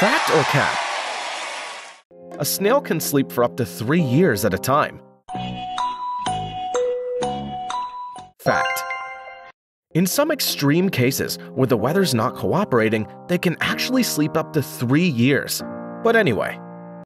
Fact or cap? A snail can sleep for up to 3 years at a time. Fact. In some extreme cases where the weather's not cooperating, they can actually sleep up to 3 years. But anyway,